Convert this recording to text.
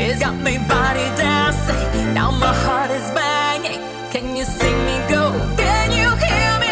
It's got me body dancing, now my heart is banging. Can you see me go? Can you hear me?